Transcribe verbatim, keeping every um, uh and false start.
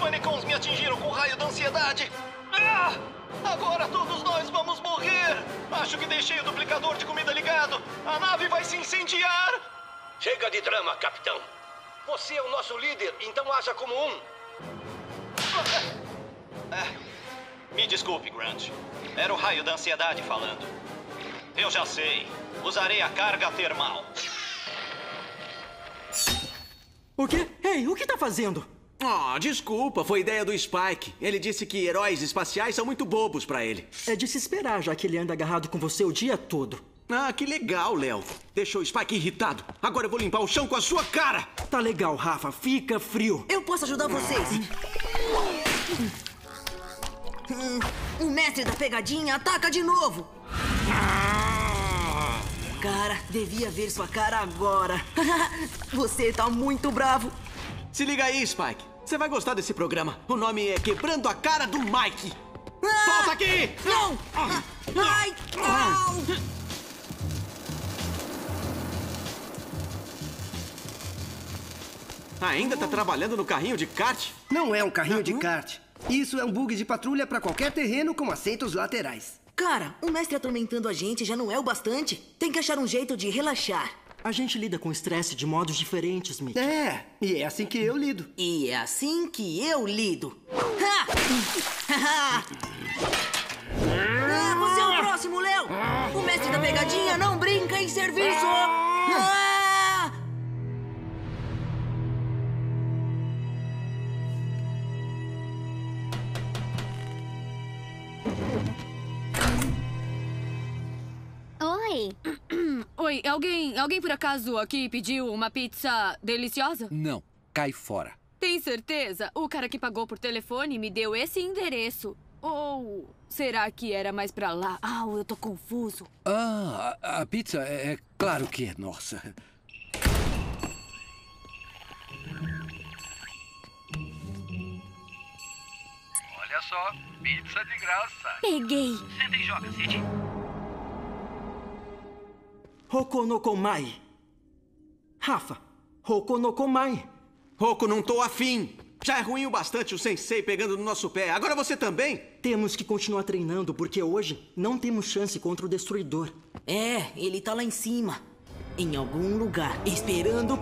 manecons me atingiram com um raio da ansiedade. Ah! Agora todos nós vamos morrer. Acho que deixei o duplicador de comida ligado. A nave vai se incendiar. Chega de drama, capitão. Você é o nosso líder, então haja como um. Ah. Me desculpe, Grant. Era o raio da ansiedade falando. Eu já sei. Usarei a carga termal. O quê? Ei, o que tá fazendo? Ah, oh, desculpa, foi ideia do Spike. Ele disse que heróis espaciais são muito bobos pra ele. É de se esperar, já que ele anda agarrado com você o dia todo. Ah, que legal, Léo. Deixou o Spike irritado. Agora eu vou limpar o chão com a sua cara. Tá legal, Rafa. Fica frio. Eu posso ajudar vocês. Hum, o mestre da pegadinha ataca de novo. Cara, devia ver sua cara agora. Você tá muito bravo. Se liga aí, Spike. Você vai gostar desse programa. O nome é Quebrando a Cara do Mike. Ah! Solta aqui! Não! Ah! Ai, não! Ainda tá trabalhando no carrinho de kart? Não é um carrinho uhum. de kart. Isso é um bug de patrulha pra qualquer terreno com assentos laterais. Cara, o mestre atormentando a gente já não é o bastante. Tem que achar um jeito de relaxar. A gente lida com estresse de modos diferentes, Mickey. É, e é assim que eu lido. E é assim que eu lido. Ha! Ah, você é o próximo, Léo! O mestre da pegadinha não brinca em serviço! Ah! Oi. Oi, alguém, alguém por acaso aqui pediu uma pizza deliciosa? Não, cai fora. Tem certeza? O cara que pagou por telefone me deu esse endereço. Ou será que era mais pra lá? Ah, eu tô confuso. Ah, a, a pizza é, é claro que é nossa. Olha só, pizza de graça. Peguei. Senta e joga, Cid. Hokonokomai. Rafa, Hokonokomai. Roku, não tô afim. Já é ruim o bastante o sensei pegando no nosso pé. Agora você também? Temos que continuar treinando, porque hoje não temos chance contra o Destruidor. É, ele tá lá em cima. Em algum lugar, esperando...